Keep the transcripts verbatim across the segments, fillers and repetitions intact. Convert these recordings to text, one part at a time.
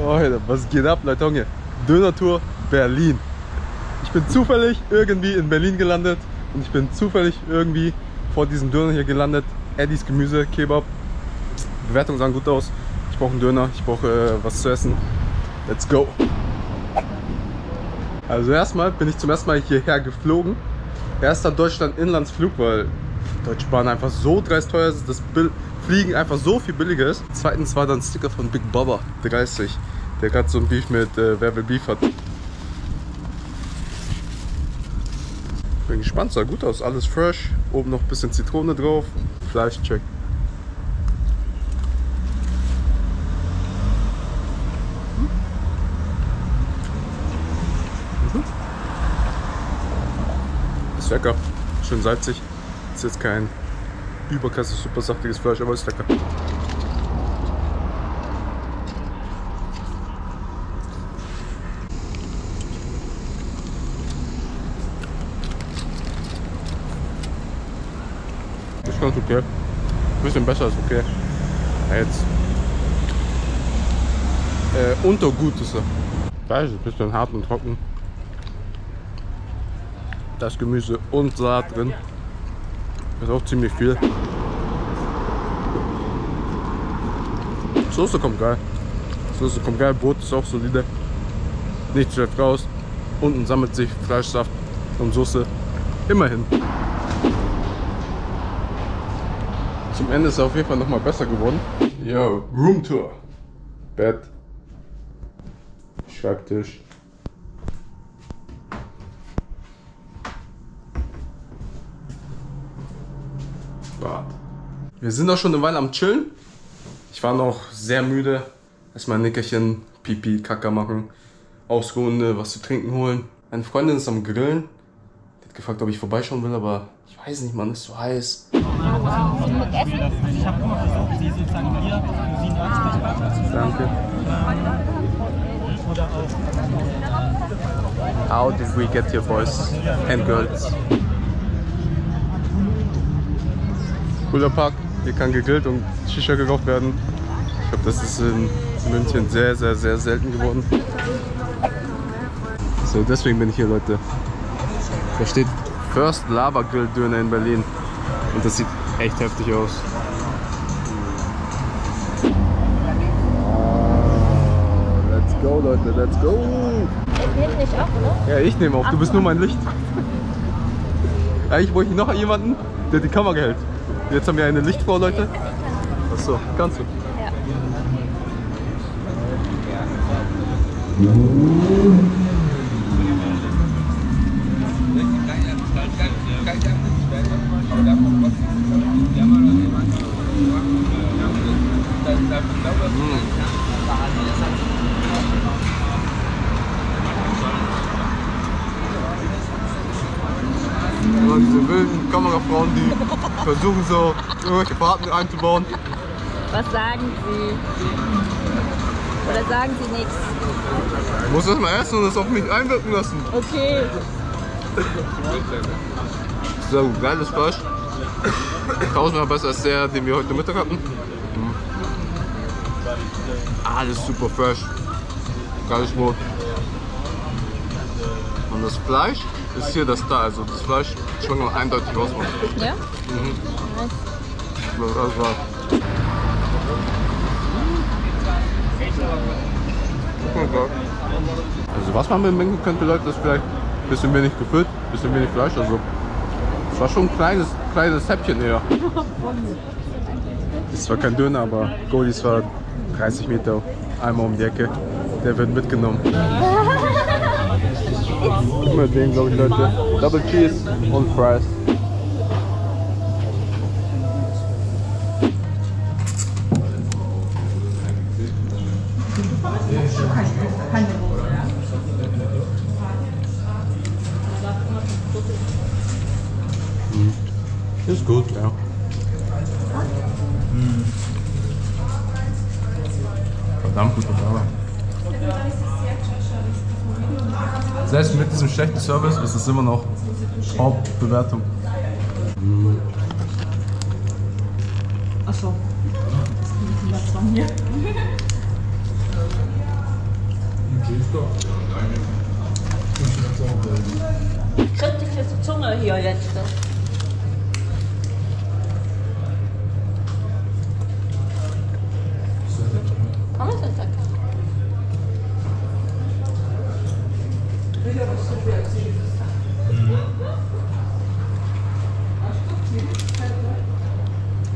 Leute, was geht ab, Leute, Junge? Döner-Tour Berlin. Ich bin zufällig irgendwie in Berlin gelandet und ich bin zufällig irgendwie vor diesem Döner hier gelandet. Eddys Gemüse Kebab. Bewertungen sahen gut aus. Ich brauche einen Döner, ich brauche äh, was zu essen. Let's go! Also erstmal bin ich zum ersten Mal hierher geflogen. Erster Deutschland-Inlandsflug, weil Deutsche Bahn einfach so dreist teuer ist, dass Fliegen einfach so viel billiger ist. Zweitens war dann ein Sticker von Big Bubba, dreißig, der gerade so ein Beef mit äh, Wer will Beef hat. Ich bin gespannt, sah gut aus, alles fresh. Oben noch ein bisschen Zitrone drauf. Fleischcheck. Mhm. Ist lecker, schön salzig. Ist jetzt kein überkrass super saftiges Fleisch, aber ist lecker. Ganz okay. Ein bisschen besser ist okay. Ja, jetzt. Äh, untergut ist er. Fleisch ist ein bisschen hart und trocken. Das Gemüse und Salat drin. Ist auch ziemlich viel. Soße kommt geil. Soße kommt geil. Brot ist auch solide. Nichts schlecht raus. Unten sammelt sich Fleischsaft und Soße. Immerhin. Zum Ende ist er auf jeden Fall noch mal besser geworden. Yo, Roomtour. Bett. Schreibtisch. Bad. Wir sind auch schon eine Weile am Chillen. Ich war noch sehr müde. Erstmal ein Nickerchen, Pipi, Kaka machen. Ausruhen, was zu trinken holen. Meine Freundin ist am Grillen. Die hat gefragt, ob ich vorbeischauen will, aber ich weiß nicht, man ist so heiß. Ich habe immer versucht, sie sozusagen hier siebenundneunzig Bachelor zu sagen. Danke. Oder auch. How did we get here, boys and girls? Cooler Park, hier kann gegrillt und Shisha gekauft werden. Ich glaube, das ist in München sehr, sehr, sehr selten geworden. So, deswegen bin ich hier, Leute. Da steht First Lava-Grill-Döner in Berlin. Und das sieht echt heftig aus. Oh, let's go, Leute, let's go! Ich nehme nicht auf, ne? Ja, ich nehme auf, du bist nur mein Licht. Eigentlich bräuchte ich noch jemanden, der die Kamera hält. Jetzt haben wir eine Lichtfrau, Leute. Achso, kannst du? Ja. Diese wilden Kamerafrauen, die versuchen so irgendwelche Fahrten einzubauen. Was sagen sie? Oder sagen sie nichts? Ich muss das mal essen und das auf mich einwirken lassen. Okay. So, geiles Fleisch. Tausendmal besser als der, den wir heute Mittag hatten. Alles super fresh. Geiles Brot. Und das Fleisch ist hier das da. Also das Fleisch schmeckt man eindeutig raus. Ja? Mhm. Nice. Das war. Also was man bemängeln könnte, Leute, ist vielleicht ein bisschen wenig gefüllt, ein bisschen wenig Fleisch. Also es war schon ein kleines, kleines Häppchen eher. Es war kein Döner, aber Goldies war dreißig Meter einmal um die Ecke. Der wird mitgenommen. Immer den, glaube ich, Leute. Double Cheese und Fries. Mhm. Ist gut, ja. Mhm. Verdammt gute Burger. Selbst mit diesem schlechten Service ist es immer noch Top-Bewertung. Mhm. Achso. Das ist ein bisschen was von hier. Ich krieg dich jetzt die Zunge hier jetzt. Haben wir es entdeckt?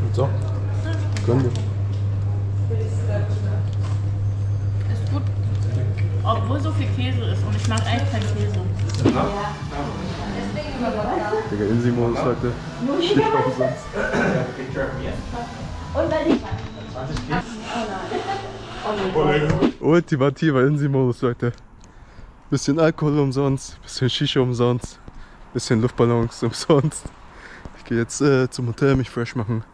Und so? Können wir. Ist gut. Obwohl so viel Käse ist und ich mag eigentlich keinen Käse. Ja. Digga, Insimo ist heute schlicht auf den Satz. Und Berlin. Ultimativer Insi-Modus, Leute. Bisschen Alkohol umsonst, bisschen Shisha umsonst, bisschen Luftballons umsonst. Ich gehe jetzt äh, zum Hotel mich fresh machen.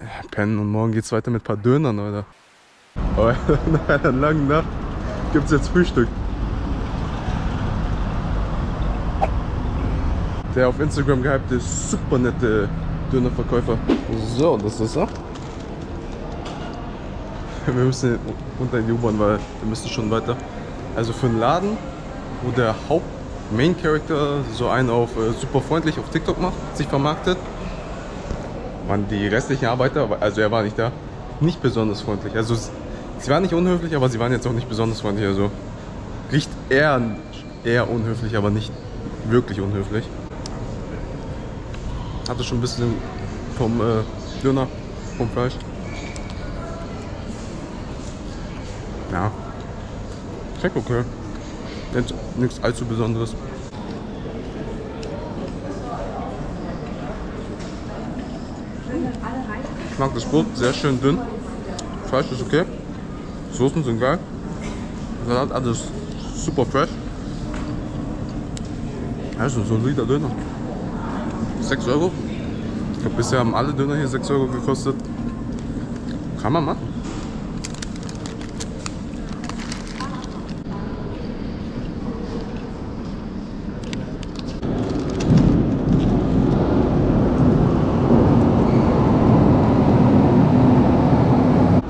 Äh, pennen und morgen geht's weiter mit ein paar Dönern, Alter. Aber nach einer langen Nacht gibt's jetzt Frühstück. Der auf Instagram gehypte ist super nette Dönerverkäufer. So, das ist das. Wir müssen unter in die U-Bahn, weil wir müssen schon weiter. Also für einen Laden, wo der Haupt-Main-Character so einen auf äh, super freundlich auf TikTok macht, sich vermarktet, waren die restlichen Arbeiter, also er war nicht da, nicht besonders freundlich. Also sie waren nicht unhöflich, aber sie waren jetzt auch nicht besonders freundlich. Also riecht eher, eher unhöflich, aber nicht wirklich unhöflich. Hatte schon ein bisschen vom äh, Döner, vom Fleisch. Ja, check okay. Jetzt nichts allzu Besonderes. Ich mag das Brot, sehr schön dünn. Fleisch ist okay. Soßen sind geil. Salat, alles super fresh. Also ein solider Döner. sechs Euro. Ich glaube, bisher haben alle Döner hier sechs Euro gekostet. Kann man machen.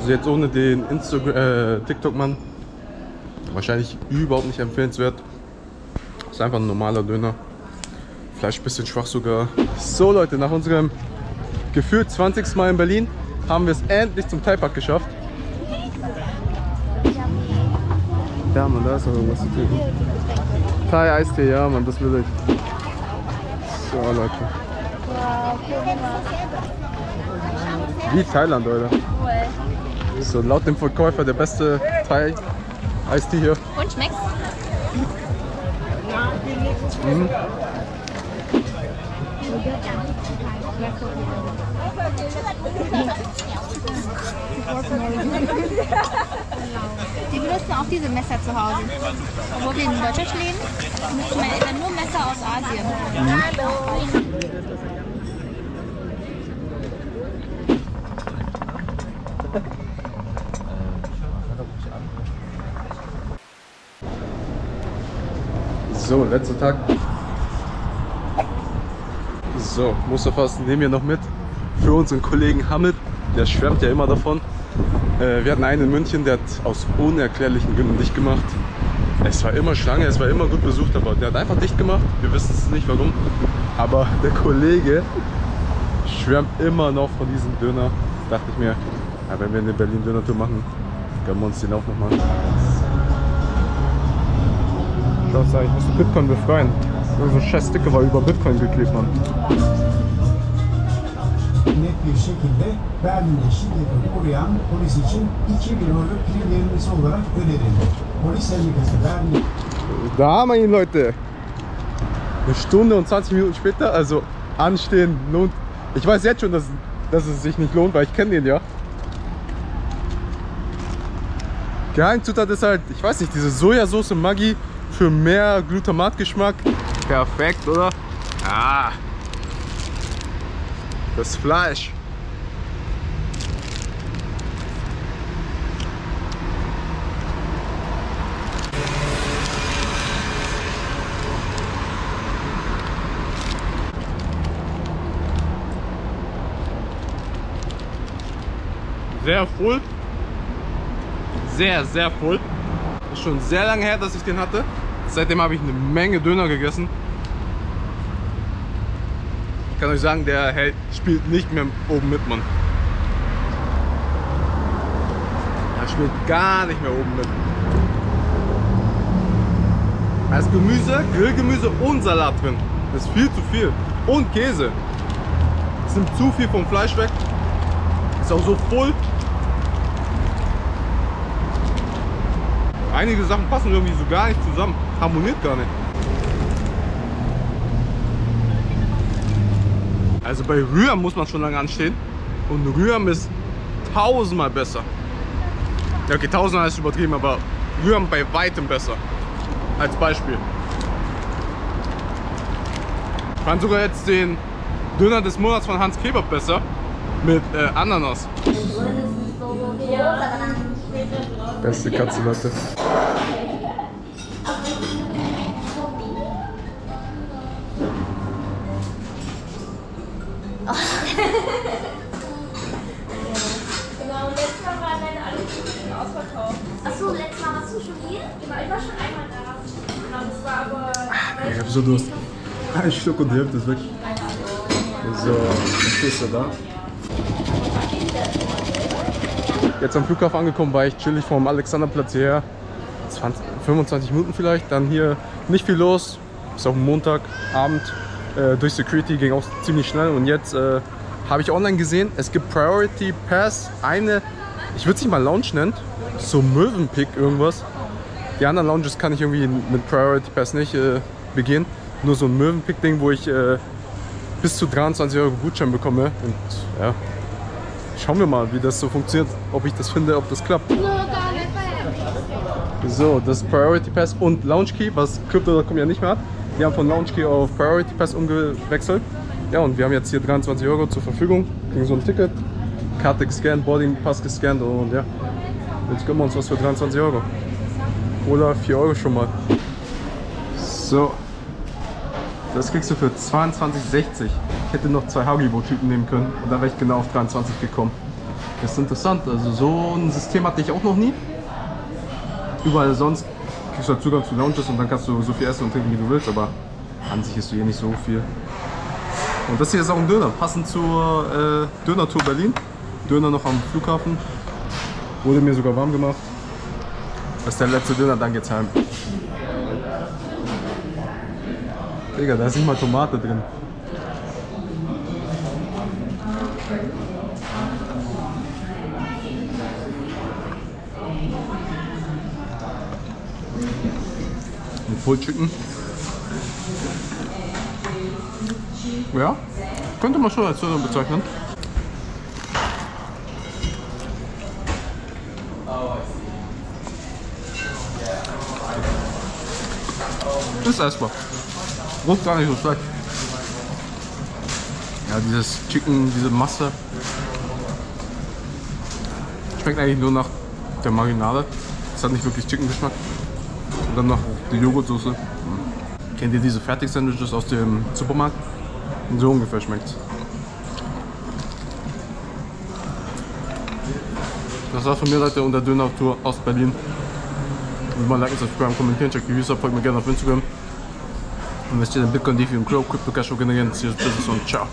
Jetzt ohne den Instagram, äh, TikTok-Mann wahrscheinlich überhaupt nicht empfehlenswert. Ist einfach ein normaler Döner. Fleisch ein bisschen schwach sogar. So Leute, nach unserem gefühlt zwanzigsten Mal in Berlin haben wir es endlich zum Thai Park geschafft. Ja man, da ist noch irgendwas zu trinken. Thai Eistee, ja man, das will ich. So Leute. Wie Thailand, Leute. So, laut dem Verkäufer der beste Thai Eistee hier. Und schmeckt's? Mhm. Die benutzen auch diese Messer zu Hause. Obwohl wir in Deutschland leben, benutzen meine Eltern nur Messer aus Asien. Mhm. So, letzter Tag. So, Mustafas nehmen wir noch mit für unseren Kollegen Hamid. Der schwärmt ja immer davon. Äh, wir hatten einen in München, der hat aus unerklärlichen Gründen dicht gemacht. Es war immer Schlange, es war immer gut besucht, aber der hat einfach dicht gemacht. Wir wissen es nicht warum. Aber der Kollege schwärmt immer noch von diesem Döner. Dachte ich mir, ja, wenn wir eine Berlin-Döner-Tour machen, können wir uns den auch noch machen. Ich musste Bitcoin befreien. So ein scheiß Sticker war über Bitcoin geklebt, Mann. Da haben wir ihn, Leute. Eine Stunde und zwanzig Minuten später, also anstehen lohnt. Ich weiß jetzt schon, dass, dass es sich nicht lohnt, weil ich kenne den ja. Geheimzutat ist halt, ich weiß nicht, diese Sojasauce Maggi. Für mehr Glutamatgeschmack. Perfekt, oder? Ah! Das Fleisch. Sehr voll. Sehr, sehr voll. Ist schon sehr lange her, dass ich den hatte. Seitdem habe ich eine Menge Döner gegessen. Ich kann euch sagen, der hält, spielt nicht mehr oben mit, Mann. Er spielt gar nicht mehr oben mit. Da ist Gemüse, Grillgemüse und Salat drin. Das ist viel zu viel. Und Käse. Das nimmt zu viel vom Fleisch weg. Ist auch so voll. Einige Sachen passen irgendwie so gar nicht zusammen. Harmoniert gar nicht. Also bei Rührern muss man schon lange anstehen. Und Rührern ist tausendmal besser. Ja, okay, tausendmal ist übertrieben, aber Rührern bei weitem besser. Als Beispiel. Ich fand sogar jetzt den Döner des Monats von Hans Kebab besser. Mit äh, Ananas. Beste Katzenlatte. Ich hab so Durst. Ein Stück und die Hälfte ist weg. So, jetzt ist er da. Jetzt am Flughafen angekommen, war ich chillig vom Alexanderplatz hierher. zwanzig, fünfundzwanzig Minuten vielleicht. Dann hier nicht viel los. Ist auch Montagabend. Äh, durch Security ging auch ziemlich schnell. Und jetzt äh, habe ich online gesehen, es gibt Priority Pass. Eine, ich würde es nicht mal Lounge nennen. So Möwenpick irgendwas. Die anderen Lounges kann ich irgendwie mit Priority Pass nicht äh, begehen. Nur so ein Möwenpick-Ding, wo ich äh, bis zu dreiundzwanzig Euro Gutschein bekomme. Und ja, schauen wir mal, wie das so funktioniert, ob ich das finde, ob das klappt. So, das ist Priority Pass und Lounge Key, was Crypto Punkt com ja nicht mehr hat. Die haben von Lounge Key auf Priority Pass umgewechselt. Ja, und wir haben jetzt hier dreiundzwanzig Euro zur Verfügung. Kriegen so ein Ticket, Karte gescannt, Boarding Pass gescannt und ja. Jetzt gönnen wir uns was für dreiundzwanzig Euro. Oder vier Euro schon mal. So. Das kriegst du für zweiundzwanzig sechzig. Ich hätte noch zwei Haribo-Tüten nehmen können. Und da wäre ich genau auf dreiundzwanzig gekommen. Das ist interessant. Also so ein System hatte ich auch noch nie. Überall sonst kriegst du halt Zugang zu Lounges und dann kannst du so viel essen und trinken, wie du willst. Aber an sich isst du hier nicht so viel. Und das hier ist auch ein Döner. Passend zur äh, Döner-Tour Berlin. Döner noch am Flughafen. Wurde mir sogar warm gemacht. Das ist der letzte Döner, dann geht's heim. Digga, da ist nicht mal Tomate drin. Ein Full Chicken. Ja, könnte man schon als Döner bezeichnen. Ist erstmal. Ruft gar nicht so schlecht. Ja, dieses Chicken, diese Masse. Schmeckt eigentlich nur nach der Marinade. Es hat nicht wirklich Chicken-Geschmack. Und dann noch die Joghurtsoße. Hm. Kennt ihr diese Fertig-Sandwiches aus dem Supermarkt? Und so ungefähr schmeckt's. Das war's von mir, Leute, und der Döner-Tour aus Berlin. Wenn man liken, subscriben, kommentieren, checkt die User, folgt mir gerne auf Instagram. Investiert in Bitcoin, DeFi und Crypto, Crypto Cash generieren, zieht das Business und ciao.